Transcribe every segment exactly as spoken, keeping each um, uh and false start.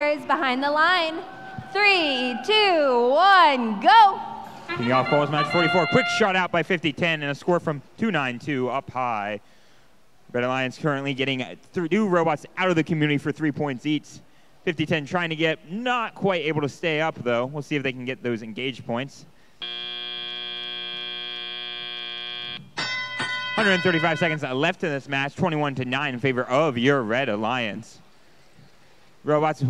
Behind the line. Three, two, one, go! Kicking off goals match forty-four. Quick shot out by fifty ten and a score from two nine two up high. Red Alliance currently getting two robots out of the community for three points each. fifty ten trying to get, not quite able to stay up though. We'll see if they can get those engaged points. one hundred thirty-five seconds left in this match. twenty-one to nine in favor of your Red Alliance. Robots.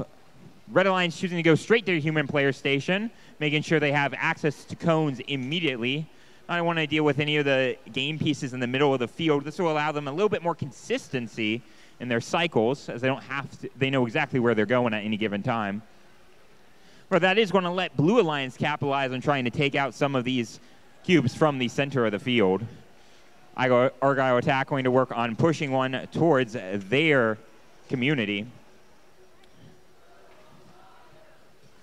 Red Alliance choosing to go straight to the human player station, making sure they have access to cones immediately. I don't want to deal with any of the game pieces in the middle of the field. This will allow them a little bit more consistency in their cycles, as they don't have to, they know exactly where they're going at any given time. But that is going to let Blue Alliance capitalize on trying to take out some of these cubes from the center of the field. Argyle Attack going to work on pushing one towards their community.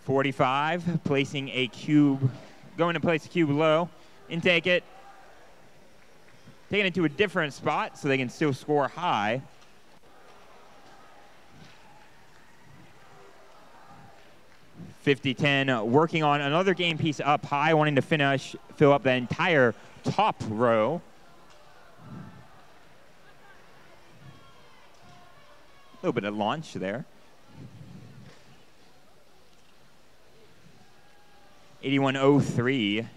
forty-five, placing a cube, going to place a cube low, and take it. Taking it to a different spot so they can still score high. fifty ten, working on another game piece up high, wanting to finish, fill up the entire top row. A little bit of launch there. eighty-one oh three. That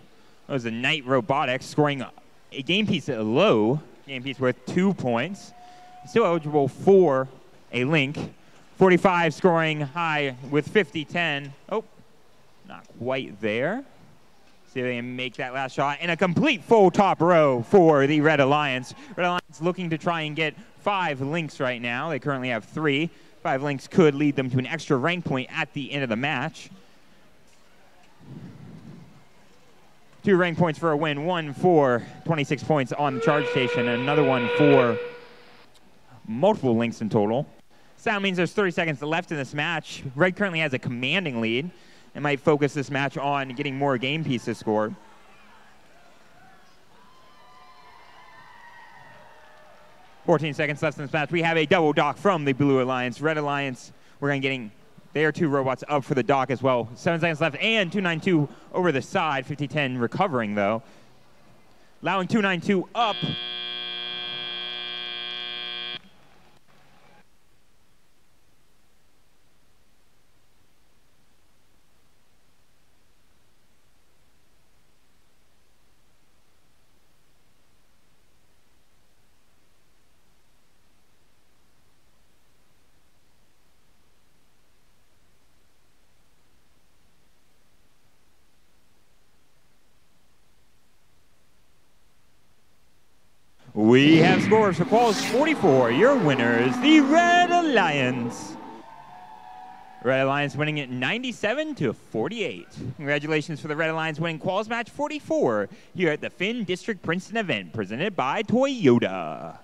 was the Knight Robotics scoring a game piece at a low, game piece worth two points. Still eligible for a link. forty-five scoring high with fifty ten. Oh, not quite there. See if they can make that last shot. And a complete full top row for the Red Alliance. Red Alliance looking to try and get five links right now. They currently have three. Five links could lead them to an extra rank point at the end of the match. Two rank points for a win, one for twenty-six points on the charge station, and another one for multiple links in total. So that means there's thirty seconds left in this match. Red currently has a commanding lead and might focus this match on getting more game pieces scored. fourteen seconds left in this match. We have a double dock from the Blue Alliance. Red Alliance, we're going to getting their two robots up for the dock as well. Seven seconds left, and two nine two over the side. fifty ten recovering, though. Allowing two nine two up. We have scores for quals forty-four. Your winners, the Red Alliance. Red Alliance winning it ninety-seven to forty-eight. Congratulations for the Red Alliance winning quals match forty-four here at the Finn District Princeton event presented by Toyota.